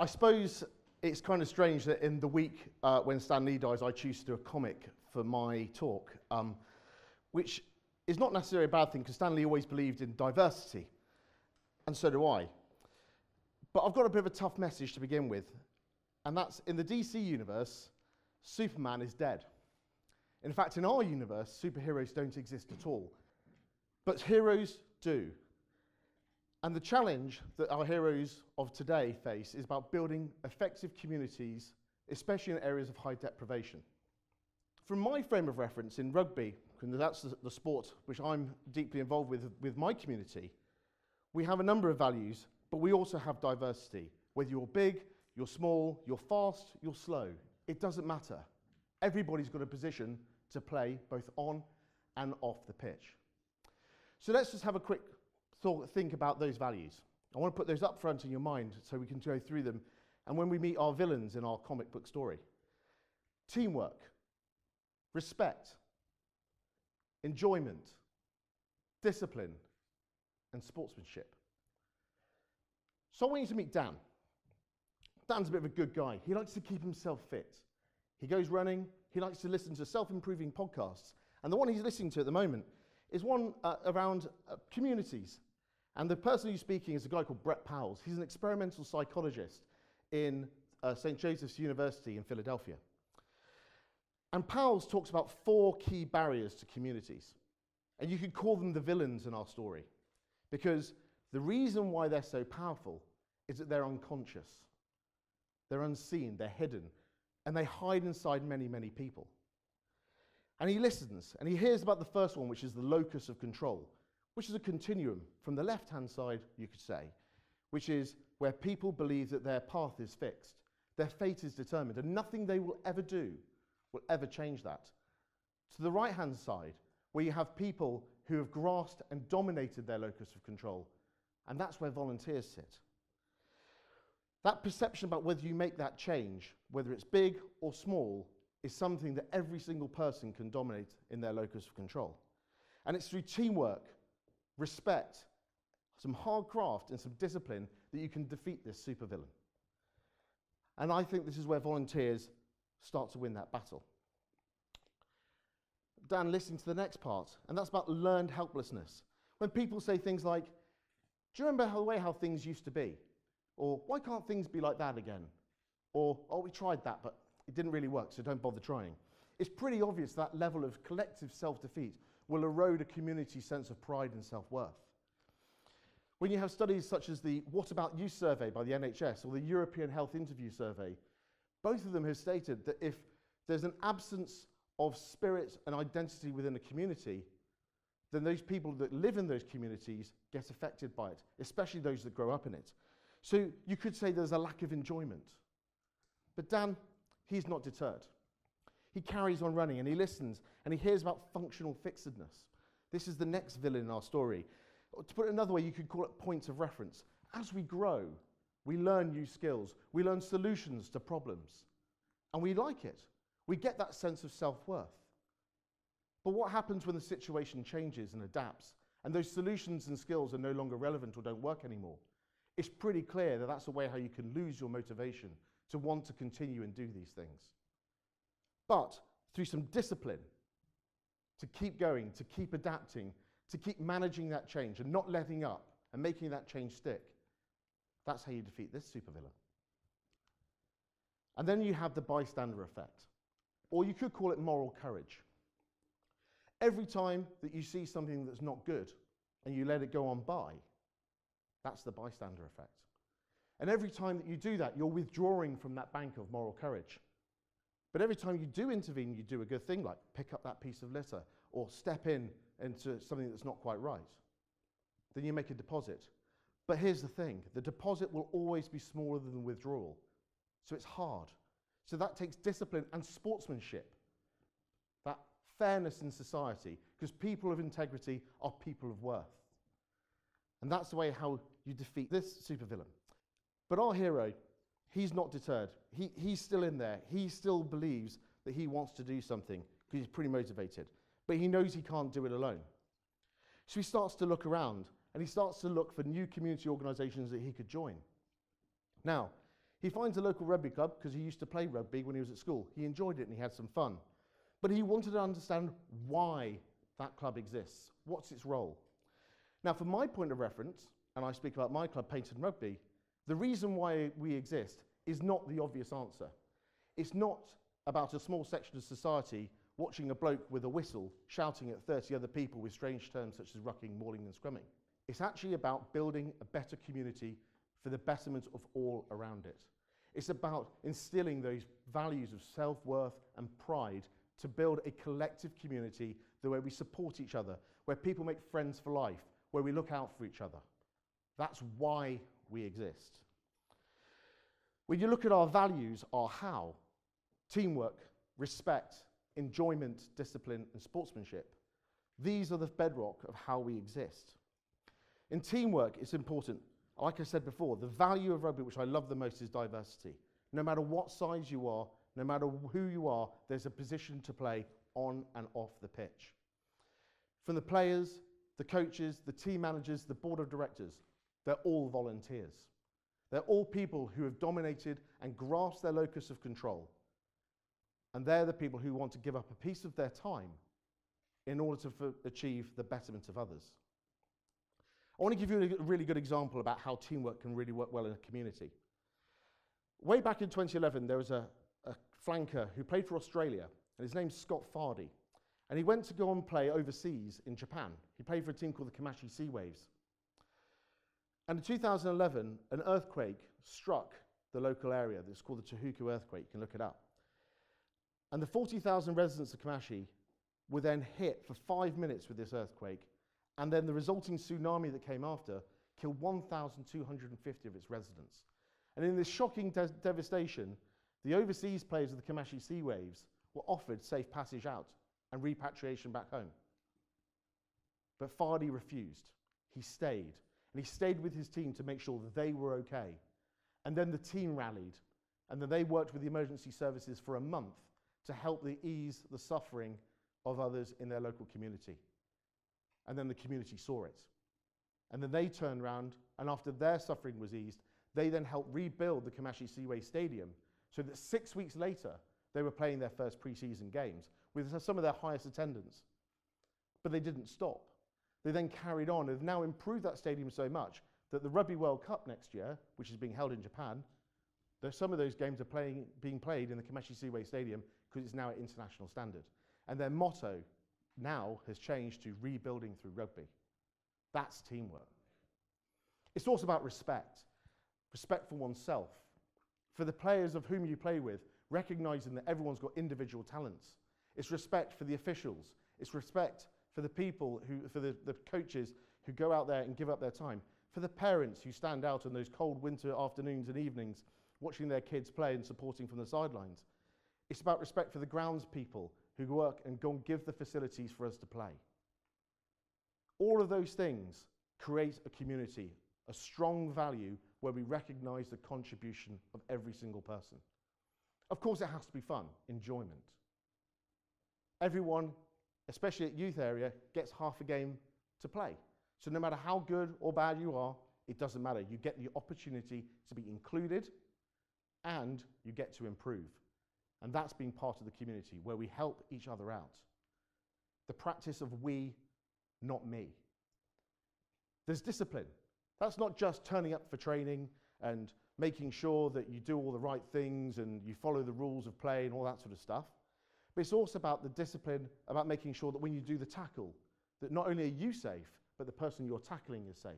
I suppose it's kind of strange that in the week when Stan Lee dies, I choose to do a comic for my talk, which is not necessarily a bad thing, because Stan Lee always believed in diversity, and so do I. But I've got a bit of a tough message to begin with, and that's, in the DC universe, Superman is dead. In fact, in our universe, superheroes don't exist at all. But heroes do. And the challenge that our heroes of today face is about building effective communities, especially in areas of high deprivation. From my frame of reference in rugby, and that's the sport which I'm deeply involved with my community, we have a number of values, but we also have diversity. Whether you're big, you're small, you're fast, you're slow, it doesn't matter. Everybody's got a position to play both on and off the pitch. So let's just have a quick think about those values. I want to put those up front in your mind so we can go through them, and when we meet our villains in our comic book story. Teamwork, respect, enjoyment, discipline, and sportsmanship. So I want you to meet Dan. Dan's a bit of a good guy. He likes to keep himself fit. He goes running, he likes to listen to self-improving podcasts, and the one he's listening to at the moment is one around communities. And the person who's speaking is a guy called Brett Powles. He's an experimental psychologist in St. Joseph's University in Philadelphia. And Powles talks about 4 key barriers to communities. And you could call them the villains in our story, because the reason why they're so powerful is that they're unconscious, they're unseen, they're hidden, and they hide inside many, many people. And he listens, and he hears about the first one, which is the locus of control, which is a continuum from the left-hand side, you could say, which is where people believe that their path is fixed, their fate is determined, and nothing they will ever do will ever change that. To the right-hand side, where you have people who have grasped and dominated their locus of control, and that's where volunteers sit. That perception about whether you make that change, whether it's big or small, is something that every single person can dominate in their locus of control. And it's through teamwork, respect, some hard graft and some discipline that you can defeat this supervillain. And I think this is where volunteers start to win that battle. Dan, listen to the next part, and that's about learned helplessness. When people say things like, do you remember the way how things used to be? Or, why can't things be like that again? Or, oh, we tried that, but it didn't really work, so don't bother trying. It's pretty obvious that level of collective self-defeat will erode a community's sense of pride and self-worth. When you have studies such as the What About You survey by the NHS or the European Health Interview survey, both of them have stated that if there's an absence of spirit and identity within a community, then those people that live in those communities get affected by it, especially those that grow up in it. So you could say there's a lack of enjoyment. But Dan, he's not deterred. He carries on running, and he listens, and he hears about functional fixedness. This is the next villain in our story. Or to put it another way, you could call it points of reference. As we grow, we learn new skills, we learn solutions to problems, and we like it. We get that sense of self-worth. But what happens when the situation changes and adapts, and those solutions and skills are no longer relevant or don't work anymore? It's pretty clear that that's a way how you can lose your motivation to want to continue and do these things. But through some discipline, to keep going, to keep adapting, to keep managing that change and not letting up and making that change stick, that's how you defeat this supervillain. And then you have the bystander effect, or you could call it moral courage. Every time that you see something that's not good and you let it go on by, that's the bystander effect. And every time that you do that, you're withdrawing from that bank of moral courage. But every time you do intervene, you do a good thing, like pick up that piece of litter or step in into something that's not quite right. Then you make a deposit. But here's the thing, the deposit will always be smaller than the withdrawal. So it's hard. So that takes discipline and sportsmanship, that fairness in society, because people of integrity are people of worth. And that's the way how you defeat this supervillain. But our hero, he's not deterred. He's still in there. He still believes that he wants to do something because he's pretty motivated. But he knows he can't do it alone. So he starts to look around, and he starts to look for new community organizations that he could join. Now, He finds a local rugby club because he used to play rugby when he was at school. He enjoyed it and he had some fun. But he wanted to understand why that club exists. What's its role? Now, from my point of reference, and I speak about my club, Paignton Rugby, the reason why we exist is not the obvious answer. It's not about a small section of society watching a bloke with a whistle shouting at 30 other people with strange terms such as rucking, mauling and scrumming. It's actually about building a better community for the betterment of all around it. It's about instilling those values of self-worth and pride to build a collective community where we support each other, where people make friends for life, where we look out for each other. That's why we exist. When you look at our values, our how, teamwork, respect, enjoyment, discipline, and sportsmanship, these are the bedrock of how we exist. In teamwork, it's important. Like I said before, the value of rugby, which I love the most, is diversity. No matter what size you are, no matter who you are, there's a position to play on and off the pitch. From the players, the coaches, the team managers, the board of directors, they're all volunteers. They're all people who have dominated and grasped their locus of control. And they're the people who want to give up a piece of their time in order to achieve the betterment of others. I want to give you a really good example about how teamwork can really work well in a community. Way back in 2011, there was a flanker who played for Australia, and his name's Scott Fardy. And he went to go and play overseas in Japan. He played for a team called the Kamaishi Sea Waves. And in 2011, an earthquake struck the local area that's called the Tohoku earthquake. You can look it up. And the 40,000 residents of Kamaishi were then hit for 5 minutes with this earthquake, and then the resulting tsunami that came after killed 1,250 of its residents. And in this shocking devastation, the overseas players of the Kamaishi Sea Waves were offered safe passage out and repatriation back home. But Fardy refused. He stayed. And he stayed with his team to make sure that they were okay. And then the team rallied. And then they worked with the emergency services for a month to help ease the suffering of others in their local community. And then the community saw it. And then they turned around, and after their suffering was eased, they then helped rebuild the Kamaishi Sea Waves Stadium so that 6 weeks later, they were playing their first pre-season games with some of their highest attendance. But they didn't stop. They then carried on and have now improved that stadium so much that the Rugby World Cup next year, which is being held in Japan, some of those games are being played in the Kamaishi Sea Waves Stadium because it's now at international standard. And their motto now has changed to rebuilding through rugby. That's teamwork. It's also about respect. Respect for oneself. For the players of whom you play with, recognising that everyone's got individual talents. It's respect for the officials. It's respect for the people, for the coaches who go out there and give up their time, for the parents who stand out on those cold winter afternoons and evenings watching their kids play and supporting from the sidelines. It's about respect for the grounds people who work and go and give the facilities for us to play. All of those things create a community, a strong value where we recognise the contribution of every single person. Of course, it has to be fun, enjoyment. Everyone, especially at youth area, gets half a game to play. So no matter how good or bad you are, it doesn't matter. You get the opportunity to be included and you get to improve. And that's being part of the community where we help each other out. The practice of we, not me. There's discipline. That's not just turning up for training and making sure that you do all the right things and you follow the rules of play and all that sort of stuff. But it's also about the discipline, about making sure that when you do the tackle, that not only are you safe, but the person you're tackling is safe.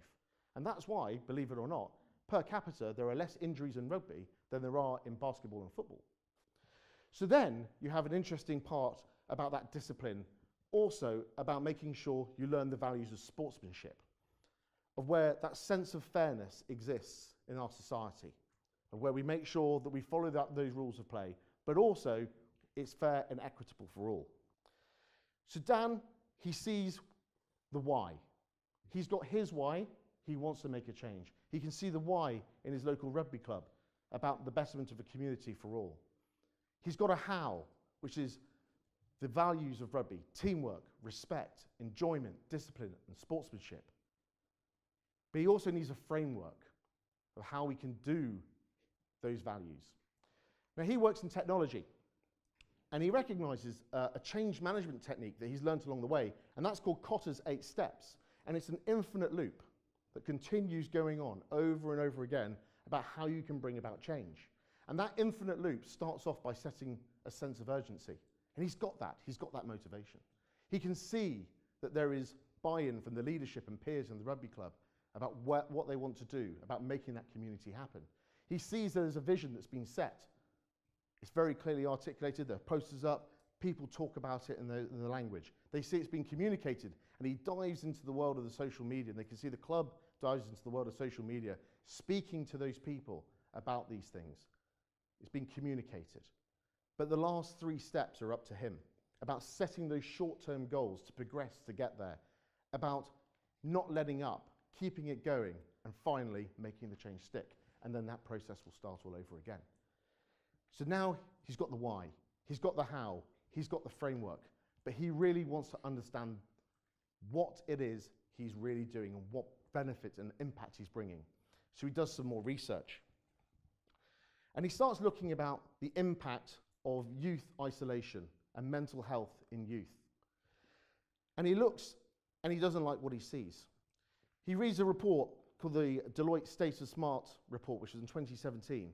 And that's why, believe it or not, per capita, there are less injuries in rugby than there are in basketball and football. So then you have an interesting part about that discipline, also about making sure you learn the values of sportsmanship, of where that sense of fairness exists in our society, of where we make sure that we follow those rules of play, but also it's fair and equitable for all. So Dan, he sees the why. He's got his why, he wants to make a change. He can see the why in his local rugby club about the betterment of a community for all. He's got a how, which is the values of rugby, teamwork, respect, enjoyment, discipline, and sportsmanship. But he also needs a framework of how we can do those values. Now, he works in technology, and he recognises a change management technique that he's learnt along the way, and that's called Kotter's 8 Steps. And it's an infinite loop that continues going on over and over again about how you can bring about change. And that infinite loop starts off by setting a sense of urgency. And he's got that motivation. He can see that there is buy-in from the leadership and peers in the rugby club about what they want to do, about making that community happen. He sees that there's a vision that's been set. It's very clearly articulated, there are posters up, people talk about it in the language. They see it's been communicated, and he dives into the world of the social media, and they can see the club dives into the world of social media, speaking to those people about these things. It's been communicated. But the last 3 steps are up to him, about setting those short-term goals to progress to get there, about not letting up, keeping it going, and finally making the change stick. And then that process will start all over again. So now he's got the why, he's got the how, he's got the framework, but he really wants to understand what it is he's really doing and what benefits and impact he's bringing. So he does some more research. And he starts looking about the impact of youth isolation and mental health in youth. And he looks, and he doesn't like what he sees. He reads a report called the Deloitte State of Smart report, which was in 2017,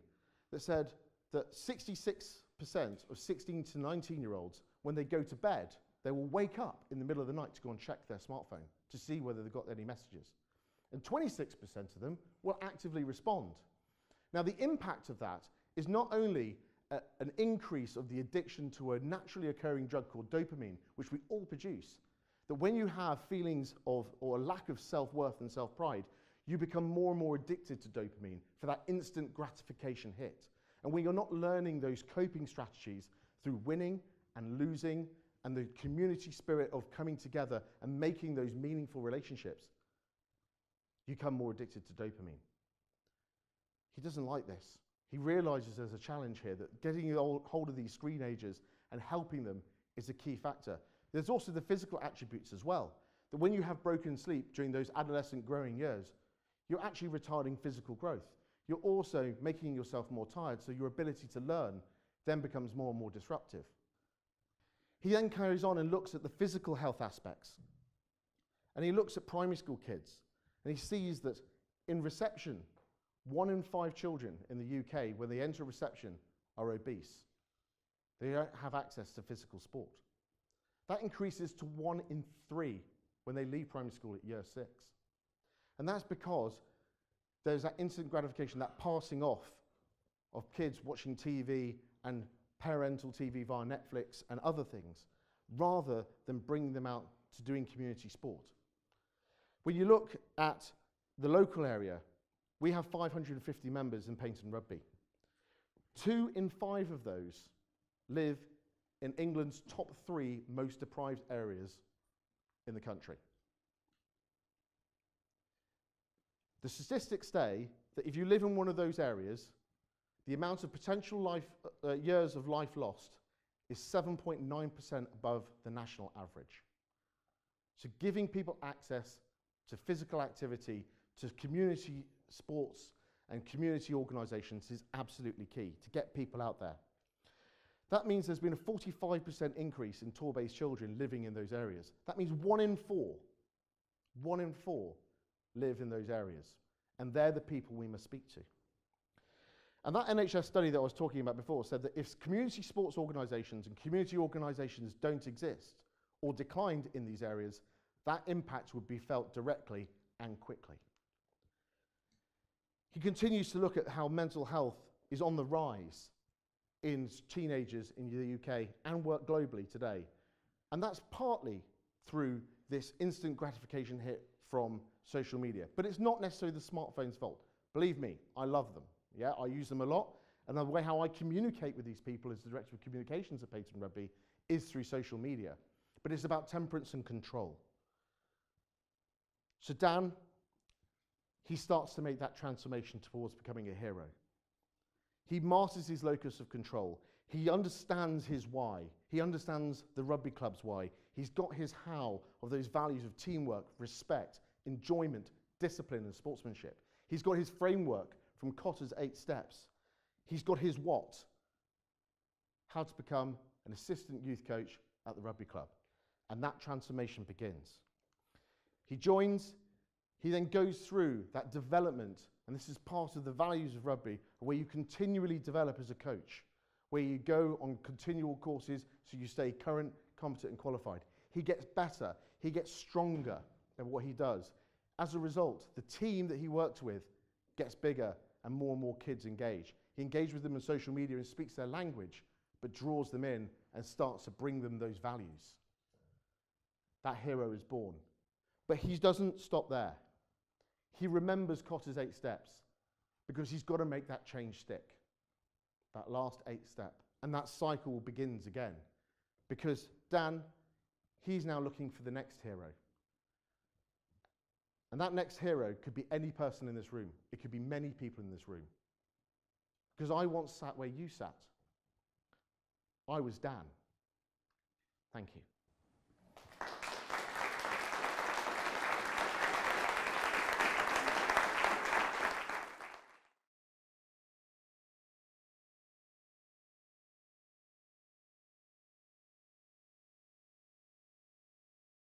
that said that 66% of 16 to 19-year-olds, when they go to bed, they will wake up in the middle of the night to go and check their smartphone to see whether they've got any messages. And 26% of them will actively respond. Now, the impact of that is not only an increase of the addiction to a naturally occurring drug called dopamine, which we all produce, that when you have feelings of or a lack of self-worth and self-pride, you become more and more addicted to dopamine for that instant gratification hit. And when you're not learning those coping strategies through winning and losing and the community spirit of coming together and making those meaningful relationships, you become more addicted to dopamine. He doesn't like this. He realizes there's a challenge here, that getting hold of these teenagers and helping them is a key factor. There's also the physical attributes as well, that when you have broken sleep during those adolescent growing years, you're actually retarding physical growth. You're also making yourself more tired, so your ability to learn then becomes more and more disruptive. He then carries on and looks at the physical health aspects. And he looks at primary school kids, and he sees that in reception, 1 in 5 children in the UK, when they enter reception, are obese. They don't have access to physical sport. That increases to 1 in 3 when they leave primary school at year 6. And that's because there's that instant gratification, that passing off of kids watching TV and parental TV via Netflix and other things, rather than bringing them out to doing community sport. When you look at the local area, we have 550 members in Paignton Rugby. 2 in 5 of those live in England's top 3 most deprived areas in the country. The statistics say that if you live in one of those areas, the amount of potential years of life lost is 7.9% above the national average. So giving people access to physical activity, to community sports and community organisations is absolutely key to get people out there. That means there's been a 45% increase in Torbay children living in those areas. That means 1 in 4 live in those areas, and they're the people we must speak to. And that NHS study that I was talking about before said that if community sports organisations and community organisations don't exist or declined in these areas, that impact would be felt directly and quickly. He continues to look at how mental health is on the rise in teenagers in the UK and work globally today, and that's partly through this instant gratification hit from social media. But it's not necessarily the smartphone's fault. Believe me, I love them. Yeah, I use them a lot. And the way how I communicate with these people as the Director of Communications at Paignton Rugby is through social media. But it's about temperance and control. So Dan, he starts to make that transformation towards becoming a hero. He masters his locus of control. He understands his why. He understands the rugby club's why. He's got his how of those values of teamwork, respect, enjoyment, discipline, and sportsmanship. He's got his framework from Kotter's 8 Steps. He's got his what? How to become an assistant youth coach at the rugby club. And that transformation begins. He joins, he then goes through that development, and this is part of the values of rugby, where you continually develop as a coach, where you go on continual courses so you stay current, competent and qualified. He gets better, he gets stronger than what he does. As a result, the team that he works with gets bigger and more kids engage. He engages with them on social media and speaks their language, but draws them in and starts to bring them those values. That hero is born. But he doesn't stop there. He remembers Kotter's 8 steps because he's got to make that change stick, that last 8 step. And that cycle begins again because Dan, he's now looking for the next hero. And that next hero could be any person in this room. It could be many people in this room. Because I once sat where you sat. I was Dan. Thank you.